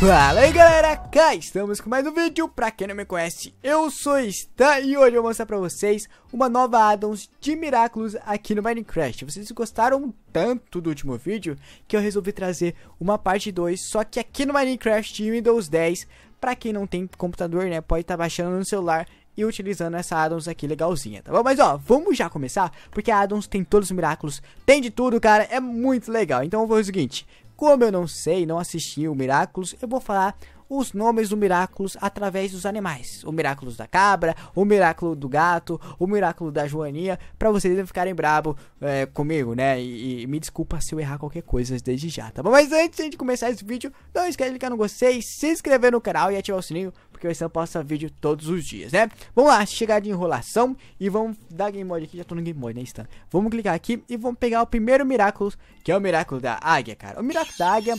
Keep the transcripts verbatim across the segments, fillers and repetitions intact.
Fala aí galera, cá estamos com mais um vídeo. Pra quem não me conhece, eu sou Stan e hoje eu vou mostrar pra vocês uma nova Addons de Miraculous aqui no Minecraft. Vocês gostaram tanto do último vídeo que eu resolvi trazer uma parte dois, só que aqui no Minecraft e Windows dez. Pra quem não tem computador, né, pode estar tá baixando no celular e utilizando essa Addons aqui legalzinha, tá bom? Mas ó, vamos já começar, porque a Addons tem todos os Miraculous, tem de tudo, cara, é muito legal. Então eu vou fazer o seguinte... Como eu não sei, não assisti o Miraculous, eu vou falar os nomes do Miraculous através dos animais. O Miraculous da cabra, o Miraculous do gato, o Miraculous da joaninha, pra vocês não ficarem bravos é, comigo, né? E, e me desculpa se eu errar qualquer coisa desde já, tá bom? Mas antes de começar esse vídeo, não esquece de clicar no gostei, se inscrever no canal e ativar o sininho, porque eu posto vídeo todos os dias, né? Vamos lá, chegar de enrolação e vamos dar game mode aqui. Já tô no game mode, né, Stan? Vamos clicar aqui e vamos pegar o primeiro Miraculous, que é o Miraculous da águia, cara. O Miraculous da águia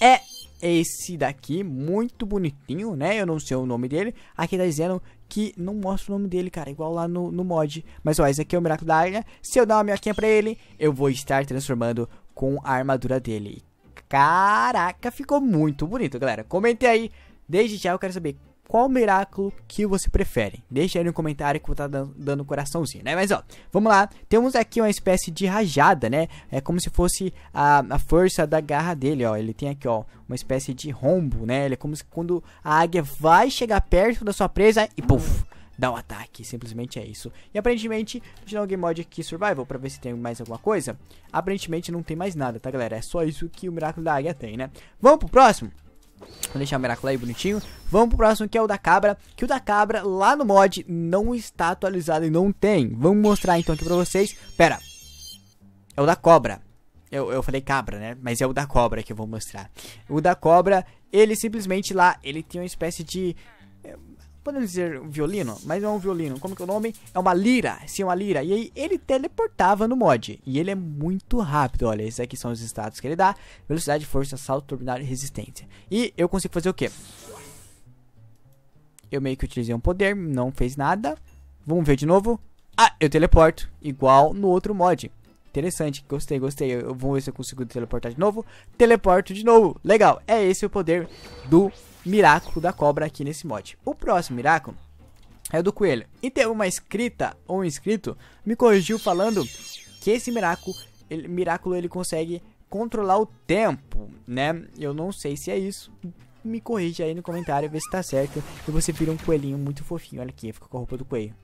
é... esse daqui, muito bonitinho, né? Eu não sei o nome dele. Aqui tá dizendo que não mostra o nome dele, cara. Igual lá no, no mod. Mas ó, esse aqui é o Miraculous da águia. Se eu dar uma minhoquinha pra ele, eu vou estar transformando com a armadura dele. Caraca, ficou muito bonito, galera. Comente aí. Desde já eu quero saber qual Miraculous que você prefere. Deixa aí no comentário que eu vou estar dando, dando coraçãozinho, né? Mas ó, vamos lá. Temos aqui uma espécie de rajada, né? É como se fosse a, a força da garra dele, ó. Ele tem aqui, ó, uma espécie de rombo, né? Ele é como se quando a águia vai chegar perto da sua presa e puf, dá um ataque. Simplesmente é isso. E aparentemente, vou tirar o game mod aqui survival pra ver se tem mais alguma coisa. Aparentemente não tem mais nada, tá galera? É só isso que o Miraculous da águia tem, né? Vamos pro próximo. Vou deixar o Miraculous aí bonitinho. Vamos pro próximo, que é o da cabra. Que o da cabra lá no mod não está atualizado e não tem. Vamos mostrar então aqui pra vocês. Pera, é o da cobra. Eu, eu falei cabra, né? Mas é o da cobra que eu vou mostrar. O da cobra, ele simplesmente lá, ele tem uma espécie de... podemos dizer violino, mas não é um violino. Como que é o nome? É uma lira. Sim, uma lira. E aí ele teleportava no mod. E ele é muito rápido. Olha, esses aqui são os status que ele dá. Velocidade, força, salto, turbinário e resistência. E eu consigo fazer o quê? Eu meio que utilizei um poder. Não fez nada. Vamos ver de novo. Ah, eu teleporto. Igual no outro mod. Interessante, gostei, gostei. Eu vou ver se eu consigo teleportar de novo. Teleporto de novo. Legal, é esse o poder do Miraculous da cobra aqui nesse mod. O próximo Miraculous é o do coelho. E teve uma inscrita ou um inscrito me corrigiu falando que esse Miraculous ele, Miraculous, ele consegue controlar o tempo, né? Eu não sei se é isso. Me corrija aí no comentário, ver se tá certo. E você vira um coelhinho muito fofinho. Olha aqui, fica com a roupa do coelho.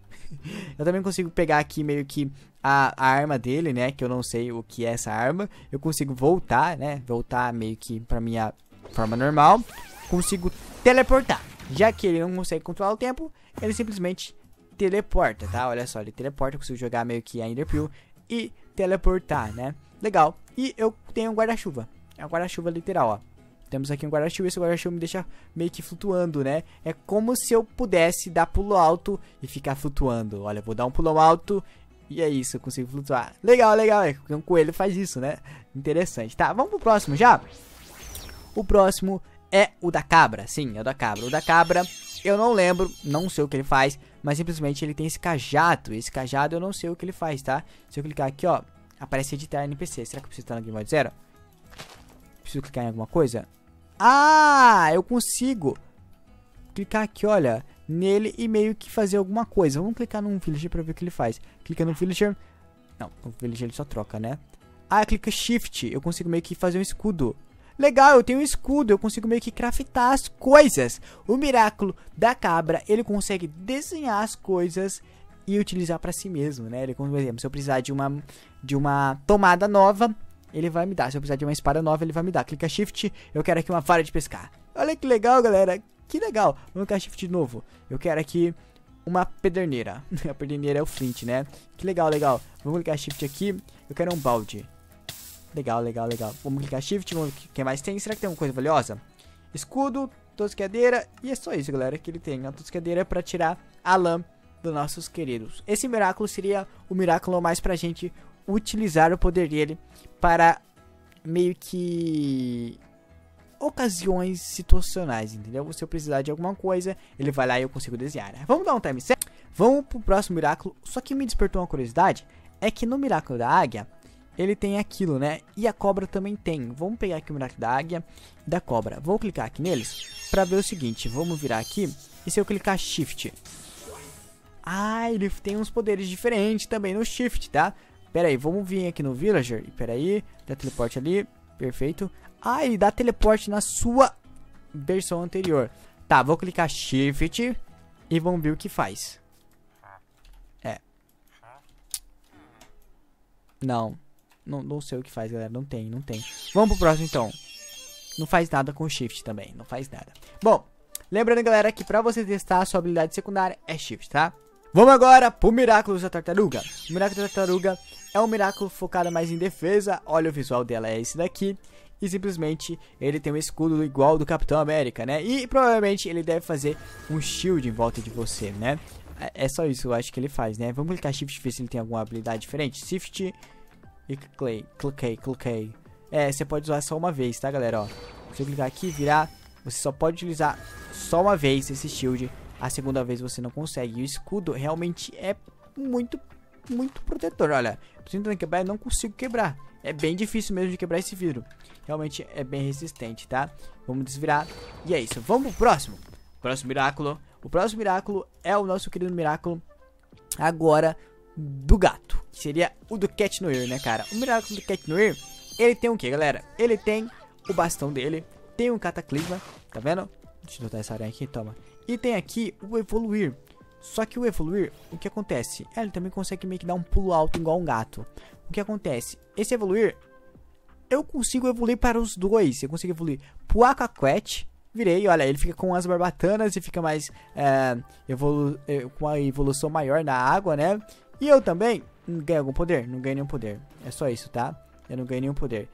Eu também consigo pegar aqui meio que a, a arma dele, né? Que eu não sei o que é essa arma. Eu consigo voltar, né? Voltar meio que pra minha forma normal. Consigo teleportar. Já que ele não consegue controlar o tempo, ele simplesmente teleporta, tá? Olha só, ele teleporta. Eu consigo jogar meio que a Enderpeel e teleportar, né? Legal. E eu tenho um guarda-chuva. É um guarda-chuva literal, ó. Temos aqui um guarda-chuva, esse guarda-chuva me deixa meio que flutuando, né? É como se eu pudesse dar pulo alto e ficar flutuando. Olha, eu vou dar um pulo alto e é isso, eu consigo flutuar. Legal, legal, é porque um coelho faz isso, né? Interessante. Tá, vamos pro próximo já? O próximo é o da cabra, sim, é o da cabra. O da cabra, eu não lembro, não sei o que ele faz, mas simplesmente ele tem esse cajado. Esse cajado eu não sei o que ele faz, tá? Se eu clicar aqui, ó, aparece editar N P C. Será que eu preciso estar no game mode zero? Preciso clicar em alguma coisa? Ah, eu consigo clicar aqui, olha, nele e meio que fazer alguma coisa. Vamos clicar num villager pra ver o que ele faz. Clica no villager. Não, o villager ele só troca, né? Ah, clica shift. Eu consigo meio que fazer um escudo. Legal, eu tenho um escudo, eu consigo meio que craftar as coisas. O Miraculous da cabra, ele consegue desenhar as coisas e utilizar pra si mesmo, né? Ele, por exemplo, se eu precisar de uma, de uma tomada nova, ele vai me dar. Se eu precisar de uma espada nova, ele vai me dar. Clica shift, eu quero aqui uma vara de pescar. Olha que legal, galera. Que legal. Vamos clicar shift de novo. Eu quero aqui uma pederneira. A pederneira é o flint, né? Que legal, legal. Vamos clicar shift aqui. Eu quero um balde. Legal, legal, legal. Vamos clicar shift. Vamos ver o que mais tem. Será que tem alguma coisa valiosa? Escudo, tosqueadeira. E é só isso, galera, que ele tem. A tosqueadeira é pra tirar a lã dos nossos queridos. Esse Miraculous seria o Miraculous mais pra gente utilizar o poder dele para meio que ocasiões situacionais, entendeu? Se eu precisar de alguma coisa, ele vai lá e eu consigo desenhar, né? Vamos dar um time set. Vamos pro próximo Miraculous. Só que me despertou uma curiosidade, é que no Miraculous da águia, ele tem aquilo, né? E a cobra também tem. Vamos pegar aqui o miracle da águia e da cobra. Vou clicar aqui neles pra ver o seguinte. Vamos virar aqui. E se eu clicar shift? Ah, ele tem uns poderes diferentes também no shift, tá? Pera aí, vamos vir aqui no villager. Pera aí, dá teleporte ali. Perfeito. Ah, ele dá teleporte na sua versão anterior. Tá, vou clicar shift e vamos ver o que faz. É. Não. Não, não sei o que faz, galera. Não tem, não tem. Vamos pro próximo, então. Não faz nada com shift também. Não faz nada. Bom, lembrando, galera, que pra você testar a sua habilidade secundária é shift, tá? Vamos agora pro Miraculous da Tartaruga. O Miraculous da Tartaruga é um Miraculous focado mais em defesa. Olha, o visual dela é esse daqui. E simplesmente ele tem um escudo igual do Capitão América, né? E provavelmente ele deve fazer um shield em volta de você, né? É só isso, eu acho que ele faz, né? Vamos clicar shift e ver se ele tem alguma habilidade diferente. Shift... E cliquei, cliquei, cliquei. É, você pode usar só uma vez, tá, galera? Ó, se eu clicar aqui e virar, você só pode utilizar só uma vez esse shield. A segunda vez você não consegue. E o escudo realmente é muito, muito protetor. Olha, tentando quebrar, eu não consigo quebrar. É bem difícil mesmo de quebrar esse vidro. Realmente é bem resistente, tá? Vamos desvirar. E é isso, vamos pro próximo. Próximo Miraculo. O próximo Miraculo é o nosso querido Miraculo agora do gato. Que seria o do Cat Noir, né, cara? O Miraculous do Cat Noir, ele tem o que, galera? Ele tem o bastão dele, tem um Cataclisma, tá vendo? Deixa eu botar essa aranha aqui, toma. E tem aqui o Evoluir. Só que o Evoluir, o que acontece? Ele também consegue meio que dar um pulo alto igual um gato. O que acontece? Esse Evoluir, eu consigo evoluir para os dois. Eu consigo evoluir pro Aquaquet. Virei, olha, ele fica com as barbatanas e fica mais... É, evolu com a evolução maior na água, né? E eu também... Ganhei algum poder? Não ganhei nenhum poder. É só isso, tá? Eu não ganhei nenhum poder.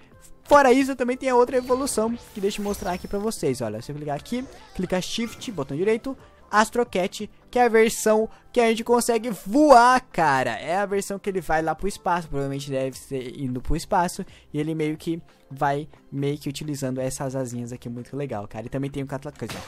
Fora isso, eu também tenho outra evolução que deixa eu mostrar aqui pra vocês. Olha, se eu clicar aqui, clicar shift, botão direito, Astro Cat, que é a versão que a gente consegue voar, cara. É a versão que ele vai lá pro espaço. Provavelmente deve ser indo pro espaço. E ele meio que vai meio que utilizando essas asinhas aqui. Muito legal, cara. E também tem um Cataclisma.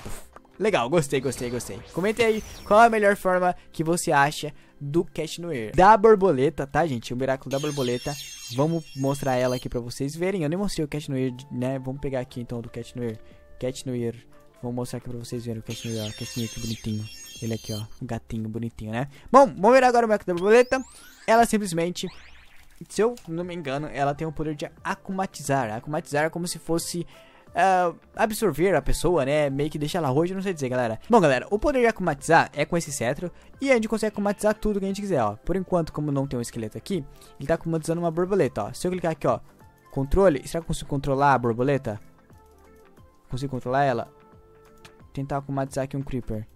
Legal, gostei, gostei, gostei. Comenta aí qual é a melhor forma que você acha do Cat Noir. Da borboleta, tá, gente? O Miraculo da borboleta. Vamos mostrar ela aqui pra vocês verem. Eu nem mostrei o Cat Noir, né? Vamos pegar aqui, então, do Cat Noir. Cat Noir. Vamos mostrar aqui pra vocês verem o Cat Noir. Ó, Cat Noir, que bonitinho. Ele aqui, ó. Um gatinho bonitinho, né? Bom, vamos ver agora o Miraculo da borboleta. Ela simplesmente... Se eu não me engano, ela tem o poder de Akumatizar. Akumatizar é como se fosse... Uh, absorver a pessoa, né? Meio que deixar ela roxa, não sei dizer, galera. Bom, galera, o poder de akumatizar é com esse cetro. E a gente consegue akumatizar tudo que a gente quiser, ó. Por enquanto, como não tem um esqueleto aqui, ele tá akumatizando uma borboleta, ó. Se eu clicar aqui, ó, controle, será que eu consigo controlar a borboleta? Consigo controlar ela? Tentar akumatizar aqui um creeper.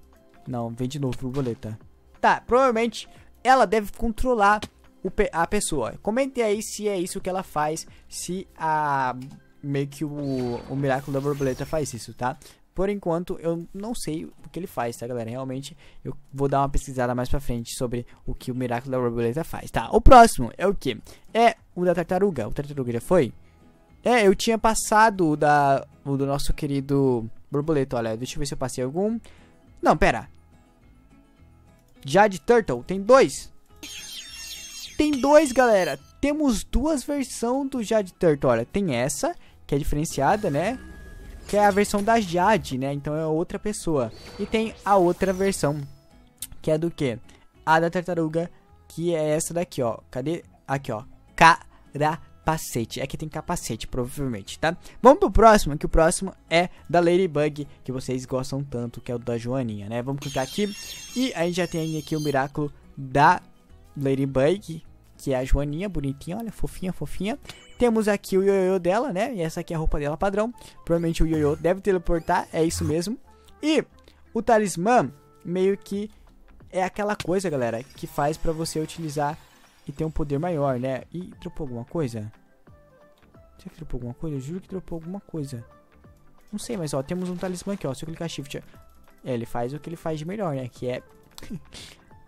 Não, vem de novo, borboleta. Tá, provavelmente ela deve controlar o pe a pessoa. Comente aí se é isso que ela faz. Se a... meio que o, o Miraculo da borboleta faz isso, tá? Por enquanto, eu não sei o que ele faz, tá, galera? Realmente, eu vou dar uma pesquisada mais pra frente sobre o que o Miraculo da borboleta faz, tá? O próximo é o que? É o da tartaruga. O tartaruga já foi? É, eu tinha passado o, da, o do nosso querido borboleta, olha. Deixa eu ver se eu passei algum. Não, pera. Já de Turtle, tem dois. Tem dois, galera. Temos duas versões do Jade Turtle. Olha, tem essa... que é diferenciada, né? Que é a versão da Jade, né? Então é outra pessoa. E tem a outra versão. Que é do quê? A da tartaruga. Que é essa daqui, ó. Cadê? Aqui, ó. Carapacete. É que tem capacete, provavelmente, tá? Vamos pro próximo. Que o próximo é da Ladybug. Que vocês gostam tanto. Que é o da Joaninha, né? Vamos clicar aqui. E a gente já tem aqui o Miraculo da Ladybug. Que é a Joaninha, bonitinha. Olha, fofinha, fofinha. Temos aqui o ioiô dela, né? E essa aqui é a roupa dela padrão. Provavelmente o ioiô deve teleportar, é isso mesmo. E o talismã meio que é aquela coisa, galera, que faz pra você utilizar e ter um poder maior, né? E dropou alguma coisa? Será que dropou alguma coisa? Eu juro que dropou alguma coisa. Não sei, mas ó, temos um talismã aqui, ó. Se eu clicar shift, é, ele faz o que ele faz de melhor, né? Que é...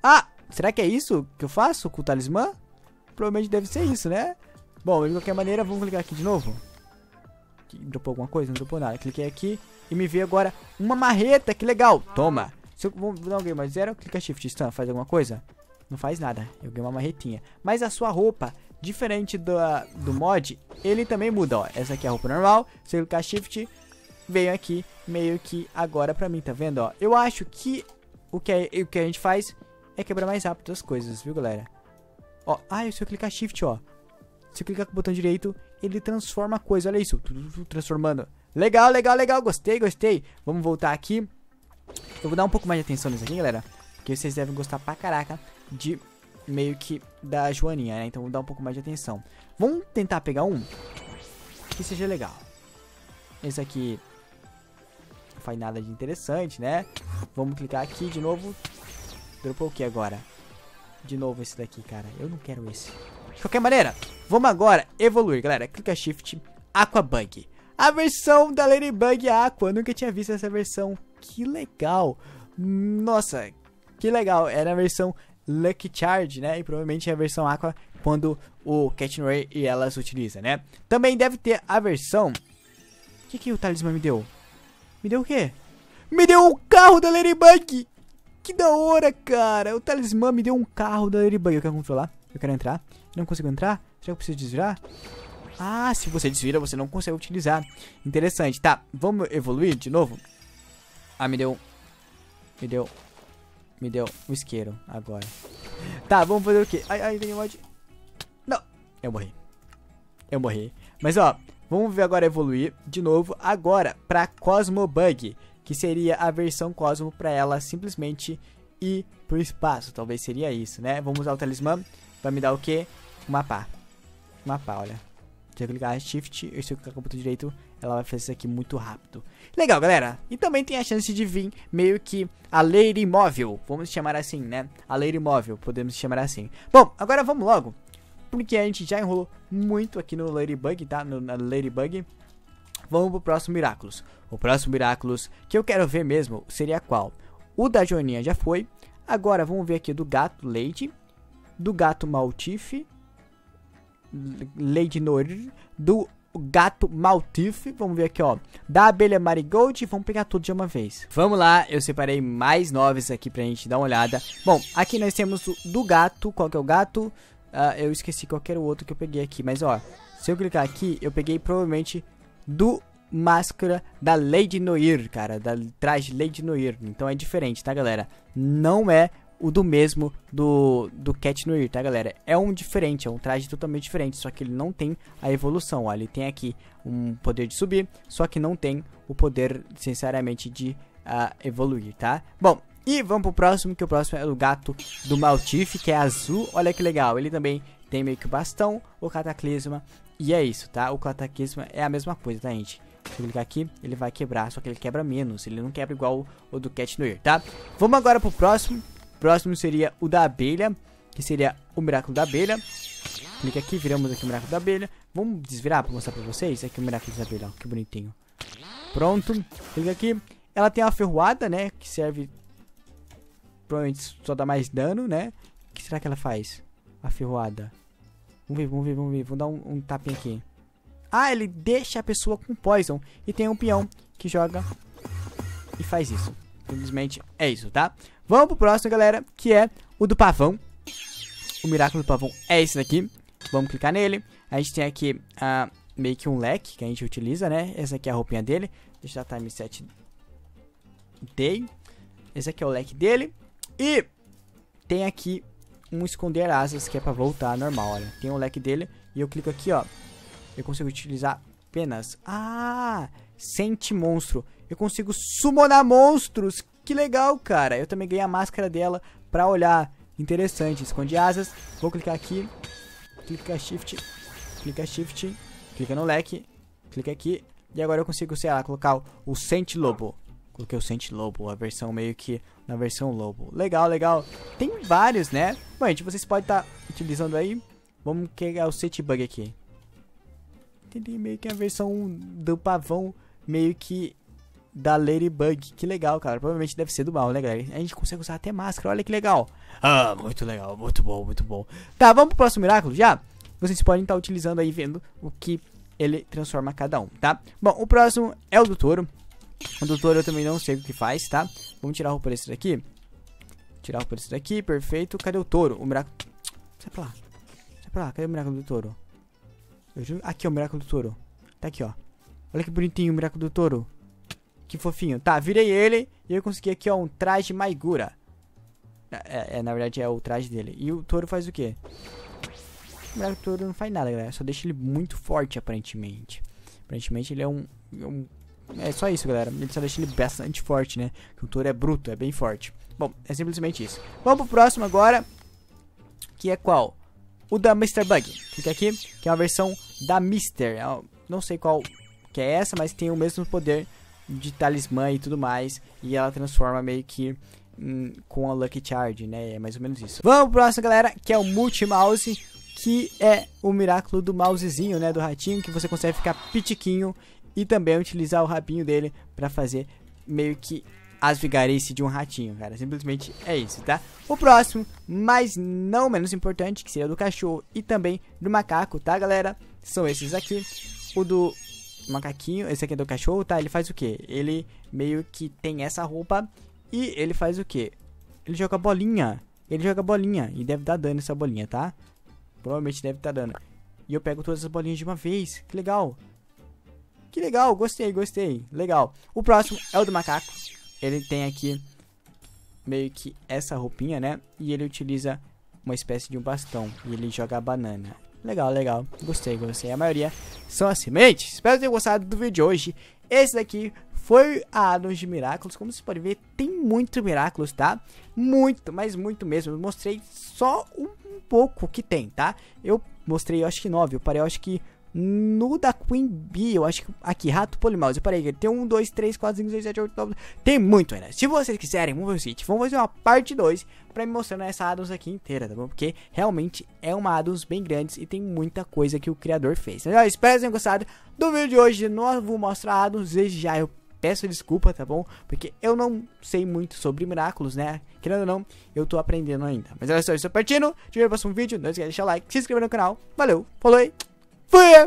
Ah! Será que é isso que eu faço com o talismã? Provavelmente deve ser isso, né? Bom, de qualquer maneira, vamos clicar aqui de novo. Dropou alguma coisa? Não dropou nada. Cliquei aqui e me veio agora uma marreta. Que legal. Toma. Se eu vou dar um game mais zero, clica shift. Stun, faz alguma coisa? Não faz nada. Eu ganhei uma marretinha. Mas a sua roupa diferente do, do mod, ele também muda, ó. Essa aqui é a roupa normal, se eu clicar shift, veio aqui meio que agora pra mim, tá vendo, ó. Eu acho que o que, é, o que a gente faz é quebrar mais rápido as coisas, viu, galera? Ó, ah, se eu clicar shift, ó, se eu clicar com o botão direito, ele transforma a coisa, olha isso, transformando. Legal, legal, legal, gostei, gostei. Vamos voltar aqui. Eu vou dar um pouco mais de atenção nisso aqui, galera, porque vocês devem gostar pra caraca de meio que da Joaninha, né? Então vou dar um pouco mais de atenção. Vamos tentar pegar um que seja legal. Esse aqui não faz nada de interessante, né? Vamos clicar aqui de novo. Dropou o que agora? De novo esse daqui, cara. Eu não quero esse. De qualquer maneira, vamos agora evoluir, galera. Clica shift, Aqua Bug. A versão da Ladybug Aqua. Eu nunca tinha visto essa versão. Que legal. Nossa, que legal. Era a versão Lucky Charge, né? E provavelmente é a versão Aqua quando o Cat Noir e elas utilizam, né? Também deve ter a versão... O que que o talismã me deu? Me deu o quê? Me deu o carro da Ladybug! Que da hora, cara! O talismã me deu um carro da Ladybug. Eu quero controlar. Eu quero entrar. Não consigo entrar? Será que eu preciso desvirar? Ah, se você desvira, você não consegue utilizar. Interessante. Tá, vamos evoluir de novo? Ah, me deu... Me deu... Me deu um isqueiro agora. Tá, vamos fazer o quê? Ai, ai, tem mod. Não! Eu morri. Eu morri. Mas, ó, vamos ver agora evoluir de novo. Agora, pra Cosmo Bug, que seria a versão Cosmo pra ela simplesmente ir pro espaço. Talvez seria isso, né? Vamos usar o talismã. Vai me dar o quê? Uma pá. Uma pá, olha. Se eu clicar shift, se eu clicar com o botão direito, ela vai fazer isso aqui muito rápido. Legal, galera. E também tem a chance de vir meio que a Lady Móvel. Vamos chamar assim, né? A Lady Móvel, podemos chamar assim. Bom, agora vamos logo, porque a gente já enrolou muito aqui no Ladybug, tá? No, na Ladybug. Vamos pro próximo Miraculous. O próximo Miraculous que eu quero ver mesmo seria qual? O da Joaninha já foi. Agora vamos ver aqui do gato Lady, do gato Maltife, Lady Noir, do gato Maltife, vamos ver aqui, ó, da abelha Marigold. Vamos pegar tudo de uma vez. Vamos lá, eu separei mais novos aqui pra gente dar uma olhada. Bom, aqui nós temos o, do gato, qual que é o gato? Uh, eu esqueci qualquer outro que eu peguei aqui, mas ó, se eu clicar aqui, eu peguei provavelmente do máscara da Lady Noir, cara, da traje Lady Noir, então é diferente, tá, galera? Não é o do mesmo do, do Cat Noir, tá, galera? É um diferente, é um traje totalmente diferente, só que ele não tem a evolução, ó. Ele tem aqui um poder de subir, só que não tem o poder, sinceramente, de uh, evoluir, tá? Bom, e vamos pro próximo, que o próximo é o gato do Maltife, que é azul. Olha que legal, ele também tem meio que o bastão, o Cataclisma, e é isso, tá? O Cataclisma é a mesma coisa, tá, gente? Se eu clicar aqui, ele vai quebrar, só que ele quebra menos, ele não quebra igual o do Cat Noir, tá? Vamos agora pro próximo. Próximo seria o da abelha, que seria o Miraculo da Abelha. Clica aqui, viramos aqui o Miraculo da Abelha. Vamos desvirar pra mostrar pra vocês. Aqui o Miraculo da Abelha, ó, que bonitinho. Pronto, clica aqui. Ela tem uma ferroada, né, que serve... Provavelmente só dá mais dano, né. O que será que ela faz? A ferroada. Vamos ver, vamos ver, vamos ver. Vamos dar um, um tapinha aqui. Ah, ele deixa a pessoa com poison. E tem um peão que joga e faz isso. Simplesmente é isso, tá? Vamos pro próximo, galera, que é o do pavão. O Miraculo do pavão é esse daqui. Vamos clicar nele. A gente tem aqui uh, meio que um leque que a gente utiliza, né? Essa aqui é a roupinha dele. Deixa eu dar time set day. Esse aqui é o leque dele. E tem aqui um esconder asas, que é pra voltar normal, olha. Tem um leque dele e eu clico aqui, ó. Eu consigo utilizar apenas... Ah! Sente monstro. Eu consigo summonar monstros. Que legal, cara. Eu também ganhei a máscara dela pra olhar. Interessante. Esconde asas. Vou clicar aqui. Clica shift. Clica shift. Clica no leque. Clica aqui. E agora eu consigo, sei lá, colocar o, o Sente Lobo. Coloquei o Sente Lobo. A versão meio que na versão Lobo. Legal, legal. Tem vários, né? Bom, gente, vocês podem estar tá utilizando aí. Vamos pegar o Sente Bug aqui. Entendi, meio que a versão do pavão. Meio que da Ladybug. Que legal, cara. Provavelmente deve ser do mal, né, galera? A gente consegue usar até máscara. Olha que legal. Ah, muito legal. Muito bom, muito bom. Tá, vamos pro próximo Miraculo já? Vocês podem estar utilizando aí, vendo o que ele transforma cada um, tá? Bom, o próximo é o do touro. O do touro eu também não sei o que faz, tá? Vamos tirar a roupa desse daqui. Tirar a roupa desse daqui, perfeito. Cadê o touro? O Miraculo... Sai pra lá. Sai pra lá. Cadê o Miraculous do Touro? Eu juro... Aqui, ó, o Miraculous do Touro. Tá aqui, ó. Olha que bonitinho o Miraculous do Touro. Que fofinho. Tá, virei ele e eu consegui aqui, ó, um traje Maigura. É, é, na verdade é o traje dele. E o touro faz o quê? O Miraculous do Touro não faz nada, galera. Só deixa ele muito forte, aparentemente. Aparentemente ele é um... um... É só isso, galera. Ele só deixa ele bastante forte, né? Porque o touro é bruto, é bem forte. Bom, é simplesmente isso. Vamos pro próximo agora. Que é qual? O da mister Bug. Fica aqui, que é uma versão da mister. Eu não sei qual que é essa, mas tem o mesmo poder de talismã e tudo mais. E ela transforma meio que hum, com a Lucky Charge, né? É mais ou menos isso. Vamos pro próximo, galera, que é o Multi Mouse. Que é o miraculo do mousezinho, né? Do ratinho, que você consegue ficar pitiquinho. E também utilizar o rabinho dele pra fazer meio que as vigarices de um ratinho, cara. Simplesmente é isso, tá? O próximo, mas não menos importante, que seria do cachorro e também do macaco, tá, galera? São esses aqui. O do macaquinho, esse aqui é do cachorro, tá? Ele faz o quê? Ele meio que tem essa roupa e ele faz o quê? Ele joga bolinha. Ele joga bolinha e deve dar dano essa bolinha, tá? Provavelmente deve estar dando. E eu pego todas as bolinhas de uma vez. Que legal! Que legal, gostei, gostei, legal. O próximo é o do macaco. Ele tem aqui meio que essa roupinha, né? E ele utiliza uma espécie de um bastão. E ele joga a banana. Legal, legal, gostei, gostei. A maioria são assim, gente. Espero que tenham gostado do vídeo de hoje. Esse daqui foi a Addons de Miraculous. Como vocês podem ver, tem muito Miraculous, tá? Muito, mas muito mesmo. Eu mostrei só um pouco que tem, tá? Eu mostrei, eu acho que nove. Eu parei, eu acho que... No da Queen Bee, eu acho que... Aqui, rato, polimaus, eu parei. Tem um, dois, três, quatro, cinco, seis, sete, oito, nove... Tem muito ainda. Se vocês quiserem, vamos ver o seguinte. Vamos fazer uma parte dois pra me mostrar essa Addons aqui inteira, tá bom? Porque realmente é uma Addons bem grande e tem muita coisa que o criador fez. Mas, ó, espero que tenham gostado do vídeo de hoje. De novo, vou mostrar Addons desde já. Eu peço desculpa, tá bom? Porque eu não sei muito sobre Miraculous, né? Querendo ou não, eu tô aprendendo ainda. Mas olha só, eu estou partindo. Te vejo no próximo vídeo. Não esquece de deixar o like, se inscrever no canal. Valeu, falou aí. Fui!